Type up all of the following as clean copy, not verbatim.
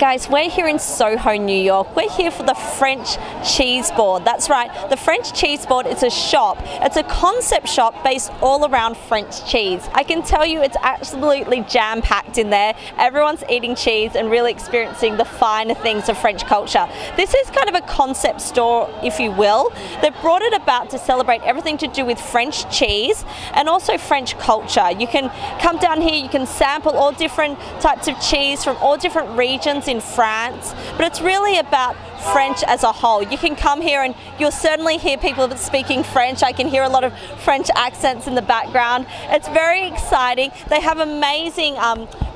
guys, we're here in Soho, New York. We're here for the French Cheese Board. That's right, the French Cheese Board is a shop. It's a concept shop based all around French cheese. I can tell you it's absolutely jam-packed in there. Everyone's eating cheese and really experiencing the finer things of French culture. This is kind of a concept store, if you will. They've brought it about to celebrate everything to do with French cheese and also French culture. You can come down here, you can sample all different types of cheese from all different regions in France, but it's really about French as a whole. You can come here and you'll certainly hear people that's speaking French. I can hear a lot of French accents in the background. It's very exciting. They have amazing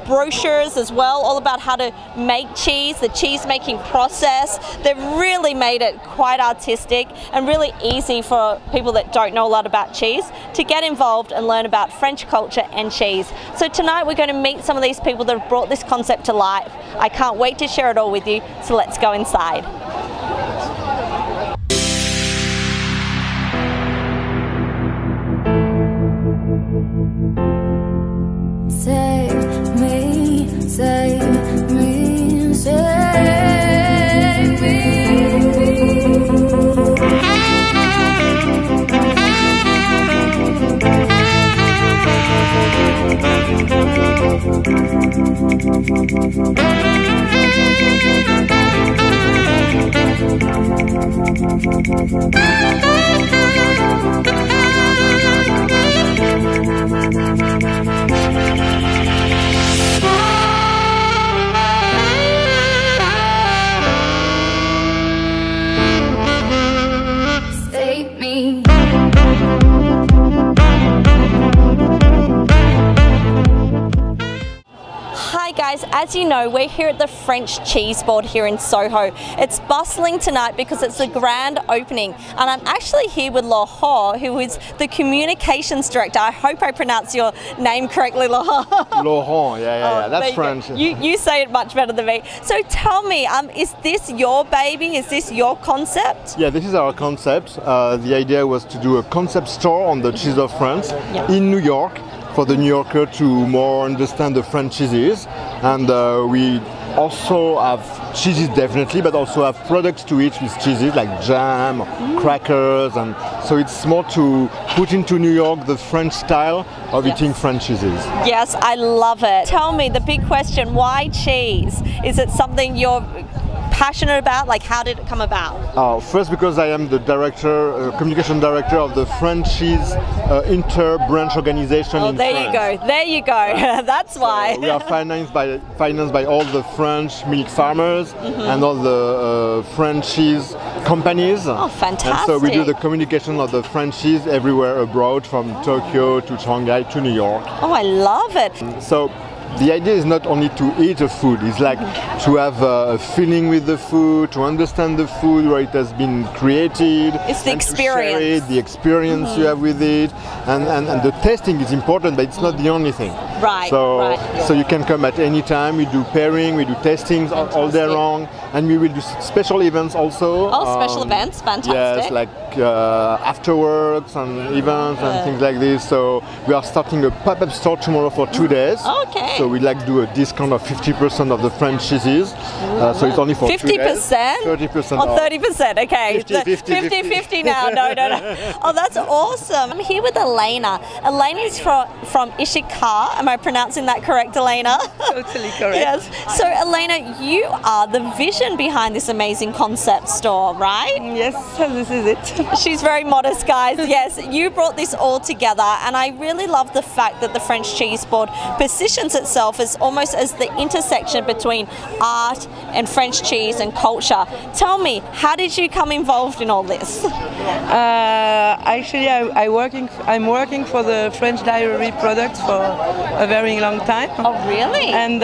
brochures as well, all about how to make cheese, the cheese making process. They've really made it quite artistic and really easy for people that don't know a lot about cheese to get involved and learn about French culture and cheese. So tonight we're going to meet some of these people that have brought this concept to life. I can't wait to share it all with you, so let's go inside. As you know, we're here at the French Cheese Board here in Soho. It's bustling tonight because it's the grand opening, and I'm actually here with La Ho, who is the communications director. I hope I pronounce your name correctly, La Ho. La Ho, yeah, that's French. You say it much better than me. So tell me, is this your baby? Is this your concept? Yeah, this is our concept. The idea was to do a concept store on the cheese of France in New York, for the New Yorker to more understand the French cheeses, and we also have cheeses definitely, but also have products to eat with cheeses like jam, crackers, and so it's more to put into New York the French style of eating French cheeses. Yes, I love it. Tell me the big question, why cheese? Is it something you're passionate about? Like, how did it come about? First, because I am the director, communication director of the French Cheese Inter-Branch Organization in France. There you go. That's why. We are financed by all the French milk farmers and all the French cheese companies. Oh, fantastic. And so we do the communication of the French cheese everywhere abroad, from Tokyo to Shanghai to New York. Oh, I love it. So the idea is not only to eat a food, it's like to have a feeling with the food, to understand the food, where it has been created. It's the experience. To share it, the experience you have with it. And the tasting is important, but it's not the only thing. Right, so you can come at any time. We do pairing, we do tastings all day long, and we will do special events also. Oh, special events, fantastic. Yes, like after works and events and things like this. So we are starting a pop-up store tomorrow for 2 days. Okay. So we like do a discount of 50% of the French cheeses. So it's only for 50%? 30%. Oh, 30%, okay. 50-50 now, no. Oh, that's awesome. I'm here with Elena. Elena's from Ishikawa. Am I pronouncing that correct, Elena? Totally correct. Yes. So Elena, you are the vision behind this amazing concept store, right? Yes, this is it. She's very modest, guys. Yes, you brought this all together, and I really love the fact that the French Cheese Board positions itself as almost as the intersection between art and French cheese and culture. Tell me, how did you come involved in all this? Actually, I'm working for the French Dairy product for a very long time. Oh, really? And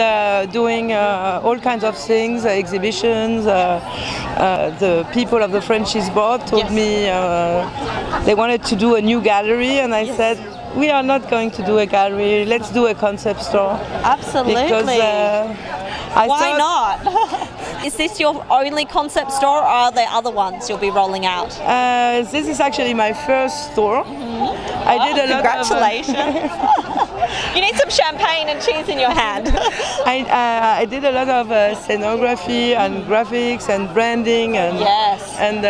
doing all kinds of things, exhibitions. The people of the French Cheese Board told me they wanted to do a new gallery, and I said, we are not going to do a gallery, let's do a concept store. Absolutely. Because, why not? Is this your only concept store, or are there other ones you'll be rolling out? This is actually my first store. I did a lot of congratulations. You need some champagne and cheese in your hand. I did a lot of scenography and graphics and branding and yes. And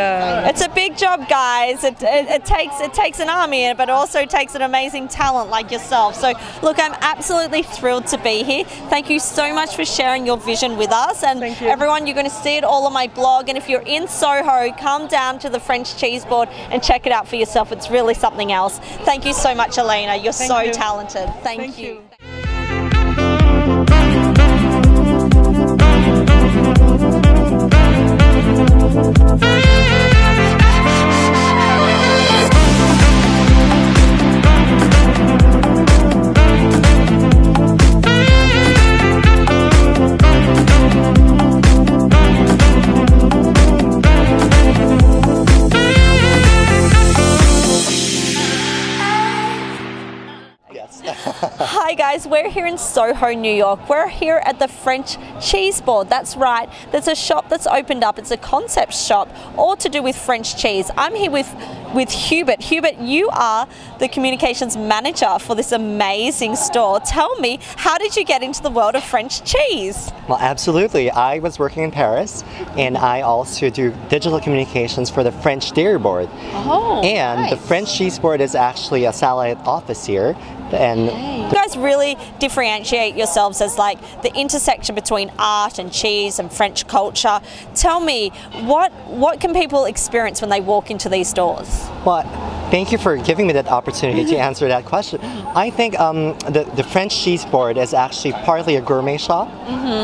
it's a big job, guys. It takes an army, but also takes an amazing talent like yourself. So look, I'm absolutely thrilled to be here. Thank you so much for sharing your vision with us, and you. Everyone, you're going to see it all on my blog. And if you're in Soho, come down to the French Cheese Board and check it out for yourself. It's really something else. Thank you so much, Elena. You're so talented. Thank you. Hi guys, we're here in Soho, New York. We're here at the French Cheese Board. That's right, there's a shop that's opened up. It's a concept shop, all to do with French cheese. I'm here with Hubert. Hubert, you are the communications manager for this amazing store. Tell me, how did you get into the world of French cheese? Well, absolutely. I was working in Paris, and I also do digital communications for the French Dairy Board. Oh, and nice. The French Cheese Board is actually a satellite office here. And you guys really differentiate yourselves as like the intersection between art and cheese and French culture. Tell me, what can people experience when they walk into these stores? Well, thank you for giving me that opportunity to answer that question. I think the French Cheese Board is actually partly a gourmet shop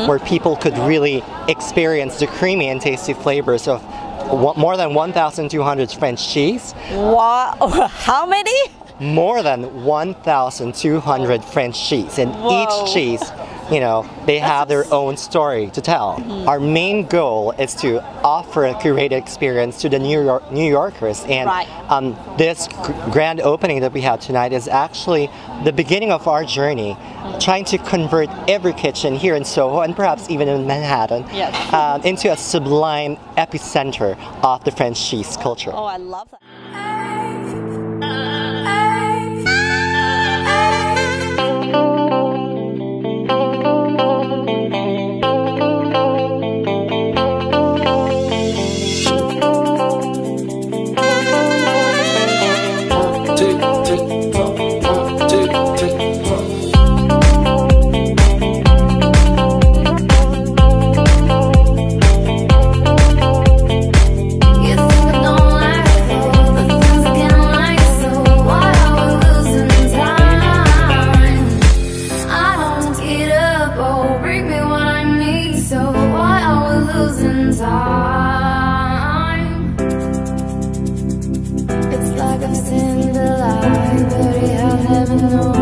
where people could really experience the creamy and tasty flavors of more than 1,200 French cheese. Wow, how many? More than 1,200 French cheese, and whoa. Each cheese, you know, they have their own story to tell. Our main goal is to offer a curated experience to the New Yorkers, and this grand opening that we have tonight is actually the beginning of our journey, trying to convert every kitchen here in Soho and perhaps even in Manhattan into a sublime epicenter of the French cheese culture. Oh, I love that. It's like I'm in the light, but I have never known.